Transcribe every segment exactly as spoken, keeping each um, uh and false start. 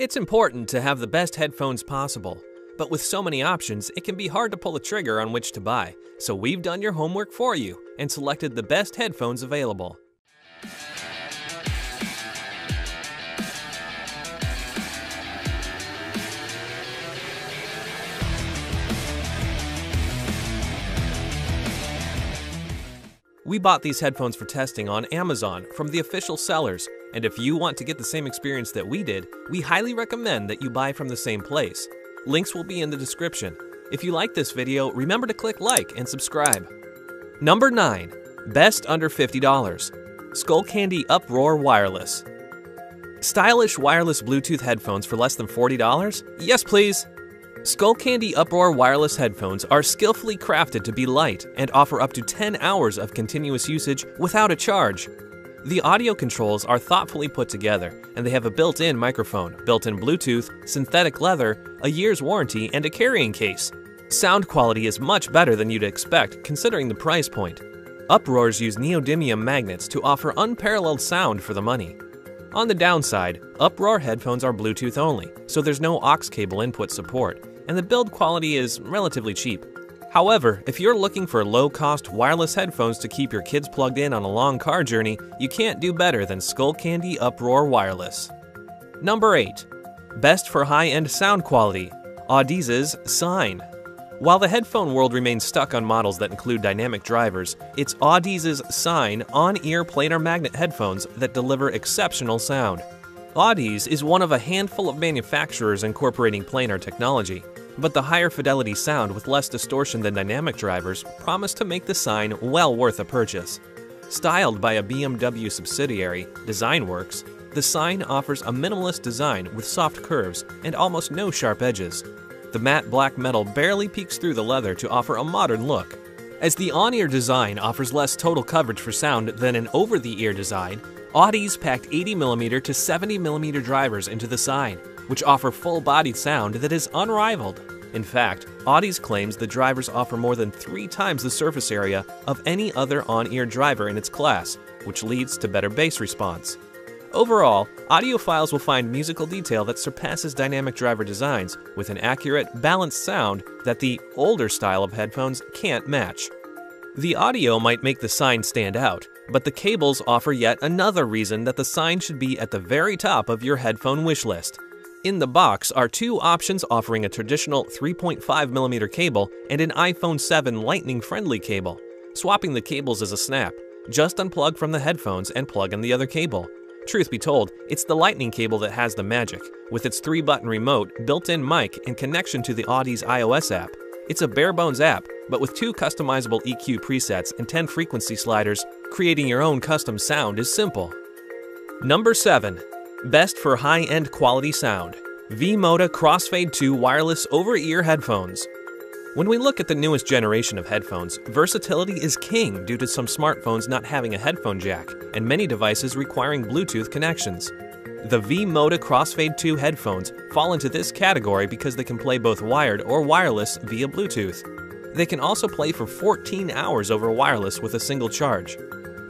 It's important to have the best headphones possible, but with so many options, it can be hard to pull the trigger on which to buy. So we've done your homework for you and selected the best headphones available. We bought these headphones for testing on Amazon from the official sellers, and if you want to get the same experience that we did, we highly recommend that you buy from the same place. Links will be in the description. If you like this video, remember to click like and subscribe. Number nine. Best under fifty dollars. Skullcandy Uproar Wireless. Stylish wireless Bluetooth headphones for less than forty dollars? Yes, please! Skullcandy Uproar Wireless headphones are skillfully crafted to be light and offer up to ten hours of continuous usage without a charge. The audio controls are thoughtfully put together, and they have a built-in microphone, built-in Bluetooth, synthetic leather, a year's warranty, and a carrying case. Sound quality is much better than you'd expect considering the price point. Uproars use neodymium magnets to offer unparalleled sound for the money. On the downside, Uproar headphones are Bluetooth only, so there's no aux cable input support, and the build quality is relatively cheap. However, if you're looking for low-cost wireless headphones to keep your kids plugged in on a long car journey, you can't do better than Skullcandy Uproar Wireless. Number eight. Best for high-end sound quality. Audeze's Sine. While the headphone world remains stuck on models that include dynamic drivers, it's Audeze's Sine on-ear planar magnet headphones that deliver exceptional sound. Audeze is one of a handful of manufacturers incorporating planar technology, but the higher fidelity sound with less distortion than dynamic drivers promised to make the Sine well worth a purchase. Styled by a B M W subsidiary, DesignWorks, the Sine offers a minimalist design with soft curves and almost no sharp edges. The matte black metal barely peeks through the leather to offer a modern look. As the on-ear design offers less total coverage for sound than an over-the-ear design, Audeze packed eighty millimeter to seventy millimeter drivers into the Sine, which offer full-bodied sound that is unrivaled. In fact, Audeze claims the drivers offer more than three times the surface area of any other on-ear driver in its class, which leads to better bass response. Overall, audiophiles will find musical detail that surpasses dynamic driver designs with an accurate, balanced sound that the older style of headphones can't match. The audio might make the Sine stand out, but the cables offer yet another reason that the Sine should be at the very top of your headphone wish list. In the box are two options offering a traditional three point five millimeter cable and an iPhone seven lightning-friendly cable. Swapping the cables is a snap. Just unplug from the headphones and plug in the other cable. Truth be told, it's the lightning cable that has the magic. With its three-button remote, built-in mic, and connection to the Audeze iOS app, it's a bare-bones app, but with two customizable E Q presets and ten frequency sliders, creating your own custom sound is simple. Number seven. Best for high-end quality sound. V-Moda Crossfade two wireless over-ear headphones. When we look at the newest generation of headphones, versatility is king due to some smartphones not having a headphone jack and many devices requiring Bluetooth connections. The V-Moda Crossfade two headphones fall into this category because they can play both wired or wireless via Bluetooth. They can also play for fourteen hours over wireless with a single charge.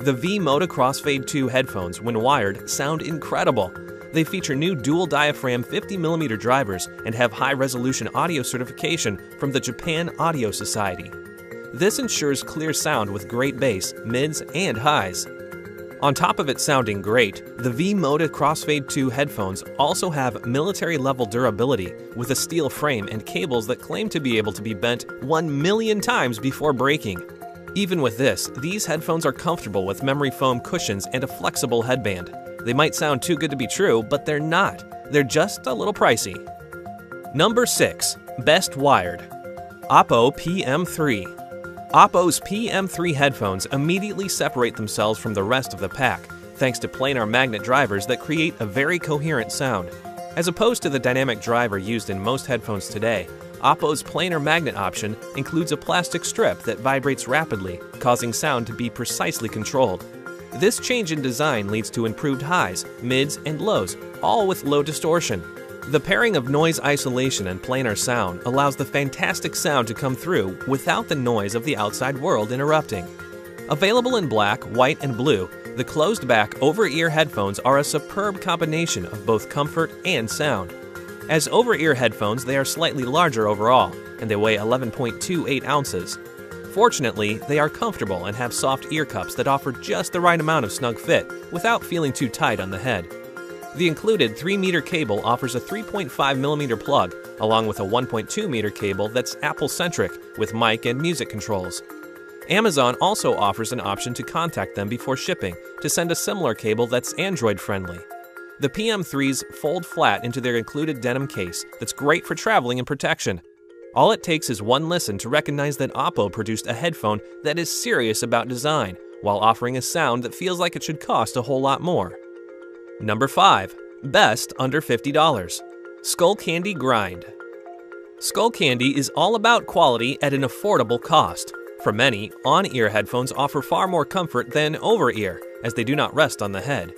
The V-Moda Crossfade two headphones, when wired, sound incredible. They feature new dual-diaphragm fifty millimeter drivers and have high-resolution audio certification from the Japan Audio Society. This ensures clear sound with great bass, mids, and highs. On top of it sounding great, the V-Moda Crossfade two headphones also have military-level durability with a steel frame and cables that claim to be able to be bent one million times before breaking. Even with this, these headphones are comfortable with memory foam cushions and a flexible headband. They might sound too good to be true, but they're not. They're just a little pricey. Number six. Best wired. Oppo P M three. Oppo's P M three headphones immediately separate themselves from the rest of the pack, thanks to planar magnet drivers that create a very coherent sound. As opposed to the dynamic driver used in most headphones today, Oppo's planar magnet option includes a plastic strip that vibrates rapidly, causing sound to be precisely controlled. This change in design leads to improved highs, mids, and lows, all with low distortion. The pairing of noise isolation and planar sound allows the fantastic sound to come through without the noise of the outside world interrupting. Available in black, white, and blue, the closed-back over-ear headphones are a superb combination of both comfort and sound. As over-ear headphones, they are slightly larger overall, and they weigh eleven point two eight ounces. Fortunately, they are comfortable and have soft ear cups that offer just the right amount of snug fit, without feeling too tight on the head. The included three meter cable offers a three point five millimeter plug, along with a one point two meter cable that's Apple-centric, with mic and music controls. Amazon also offers an option to contact them before shipping to send a similar cable that's Android-friendly. The P M threes fold flat into their included denim case that's great for traveling and protection. All it takes is one listen to recognize that Oppo produced a headphone that is serious about design, while offering a sound that feels like it should cost a whole lot more. Number five. Best under fifty dollars. Skullcandy Grind. Skullcandy is all about quality at an affordable cost. For many, on-ear headphones offer far more comfort than over-ear, as they do not rest on the head.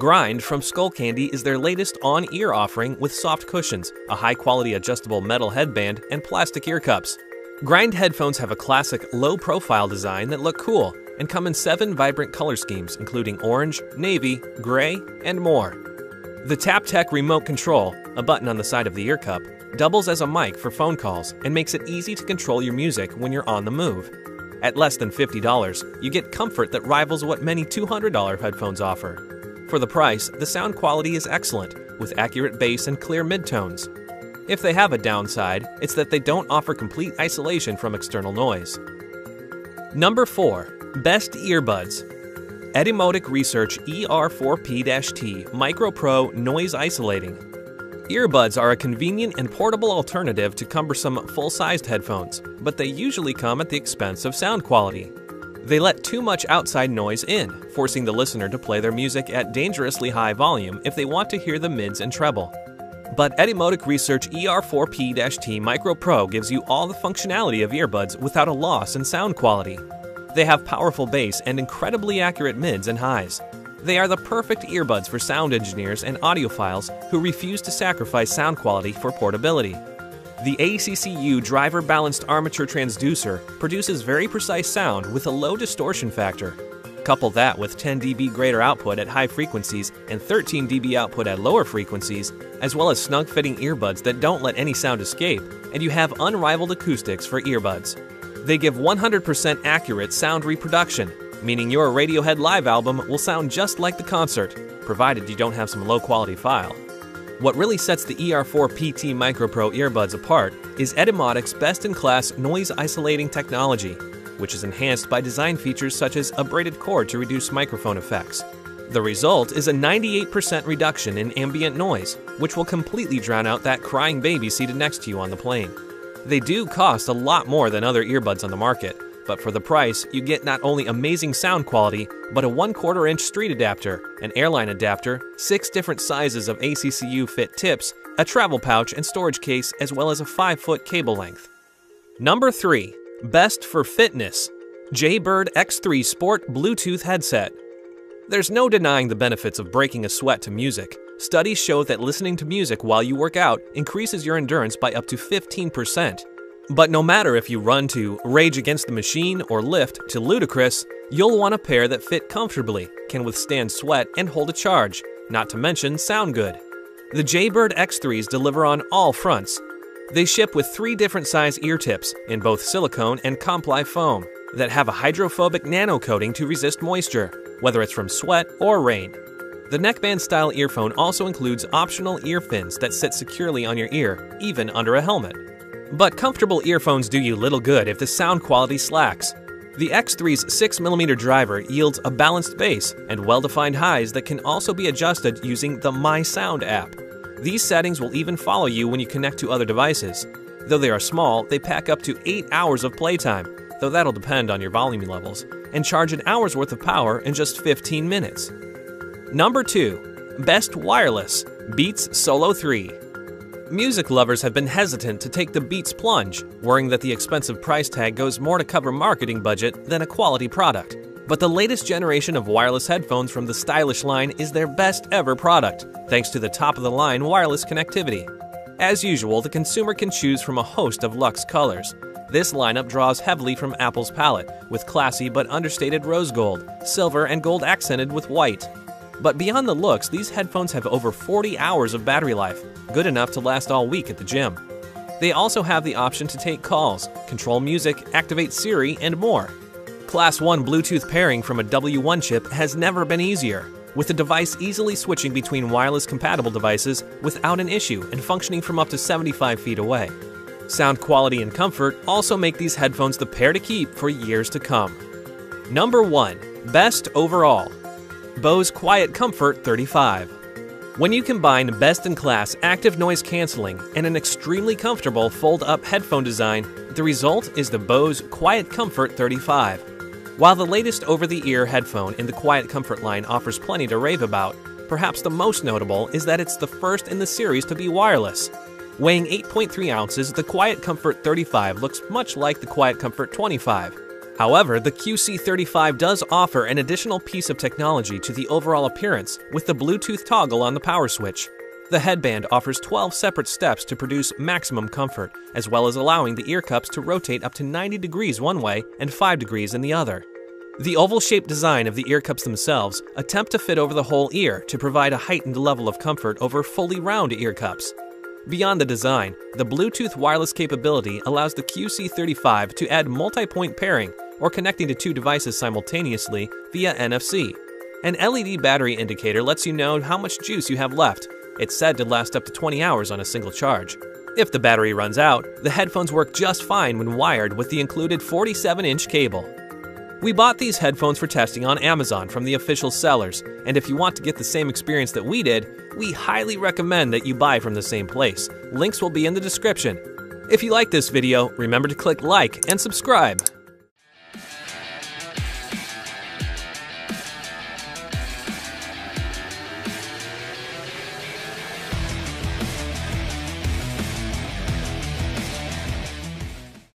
Grind from Skullcandy is their latest on-ear offering with soft cushions, a high-quality adjustable metal headband, and plastic ear cups. Grind headphones have a classic, low-profile design that look cool, and come in seven vibrant color schemes, including orange, navy, gray, and more. The Taptech remote control, a button on the side of the ear cup, doubles as a mic for phone calls and makes it easy to control your music when you're on the move. At less than fifty dollars, you get comfort that rivals what many two hundred dollar headphones offer. For the price, the sound quality is excellent, with accurate bass and clear midtones. If they have a downside, it's that they don't offer complete isolation from external noise. Number four. Best Earbuds. Etymotic Research E R four P T Micro Pro Noise Isolating. Earbuds are a convenient and portable alternative to cumbersome full-sized headphones, but they usually come at the expense of sound quality. They let too much outside noise in, forcing the listener to play their music at dangerously high volume if they want to hear the mids and treble. But Etymotic Research E R four P T Micro Pro gives you all the functionality of earbuds without a loss in sound quality. They have powerful bass and incredibly accurate mids and highs. They are the perfect earbuds for sound engineers and audiophiles who refuse to sacrifice sound quality for portability. The A C C U Driver balanced armature transducer produces very precise sound with a low distortion factor. Couple that with ten D B greater output at high frequencies and thirteen D B output at lower frequencies, as well as snug-fitting earbuds that don't let any sound escape, and you have unrivaled acoustics for earbuds. They give one hundred percent accurate sound reproduction, meaning your Radiohead live album will sound just like the concert, provided you don't have some low-quality file. What really sets the E R four P T Micro Pro earbuds apart is Etymotic's best-in-class noise-isolating technology, which is enhanced by design features such as a braided cord to reduce microphone effects. The result is a ninety-eight percent reduction in ambient noise, which will completely drown out that crying baby seated next to you on the plane. They do cost a lot more than other earbuds on the market, but for the price, you get not only amazing sound quality, but a one quarter inch street adapter, an airline adapter, six different sizes of A C C U fit tips, a travel pouch and storage case, as well as a five foot cable length. Number three. Best for Fitness. Jaybird X three Sport Bluetooth Headset. There's no denying the benefits of breaking a sweat to music. Studies show that listening to music while you work out increases your endurance by up to fifteen percent. But no matter if you run to Rage Against the Machine or lift to Ludicrous, you'll want a pair that fit comfortably, can withstand sweat and hold a charge, not to mention sound good. The Jaybird X threes deliver on all fronts. They ship with three different size ear tips in both silicone and Compli foam that have a hydrophobic nano coating to resist moisture, whether it's from sweat or rain. The neckband-style earphone also includes optional ear fins that sit securely on your ear, even under a helmet. But comfortable earphones do you little good if the sound quality slacks. The X three's six millimeter driver yields a balanced bass and well-defined highs that can also be adjusted using the My Sound app. These settings will even follow you when you connect to other devices. Though they are small, they pack up to eight hours of playtime, though that'll depend on your volume levels, and charge an hour's worth of power in just fifteen minutes. Number two. Best Wireless. Beats Solo three. Music lovers have been hesitant to take the Beats plunge, worrying that the expensive price tag goes more to cover marketing budget than a quality product. But the latest generation of wireless headphones from the stylish line is their best ever product, thanks to the top-of-the-line wireless connectivity. As usual, the consumer can choose from a host of luxe colors. This lineup draws heavily from Apple's palette, with classy but understated rose gold, silver, and gold accented with white. But beyond the looks, these headphones have over forty hours of battery life, good enough to last all week at the gym. They also have the option to take calls, control music, activate Siri, and more. Class one Bluetooth pairing from a W one chip has never been easier, with the device easily switching between wireless-compatible devices without an issue and functioning from up to seventy-five feet away. Sound quality and comfort also make these headphones the pair to keep for years to come. Number one. Best overall. Bose QuietComfort thirty-five. When you combine best-in-class active noise cancelling and an extremely comfortable fold-up headphone design, the result is the Bose QuietComfort thirty-five. While the latest over-the-ear headphone in the QuietComfort line offers plenty to rave about, perhaps the most notable is that it's the first in the series to be wireless. Weighing eight point three ounces, the QuietComfort thirty-five looks much like the QuietComfort twenty-five. However, the Q C thirty-five does offer an additional piece of technology to the overall appearance with the Bluetooth toggle on the power switch. The headband offers twelve separate steps to produce maximum comfort, as well as allowing the ear cups to rotate up to ninety degrees one way and five degrees in the other. The oval-shaped design of the ear cups themselves attempt to fit over the whole ear to provide a heightened level of comfort over fully round ear cups. Beyond the design, the Bluetooth wireless capability allows the Q C thirty-five to add multi-point pairing, or connecting to two devices simultaneously via N F C. An L E D battery indicator lets you know how much juice you have left. It's said to last up to twenty hours on a single charge. If the battery runs out, the headphones work just fine when wired with the included forty-seven inch cable. We bought these headphones for testing on Amazon from the official sellers, and if you want to get the same experience that we did, we highly recommend that you buy from the same place. Links will be in the description. If you like this video, remember to click like and subscribe.